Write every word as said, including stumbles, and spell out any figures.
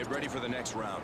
Get ready for the next round.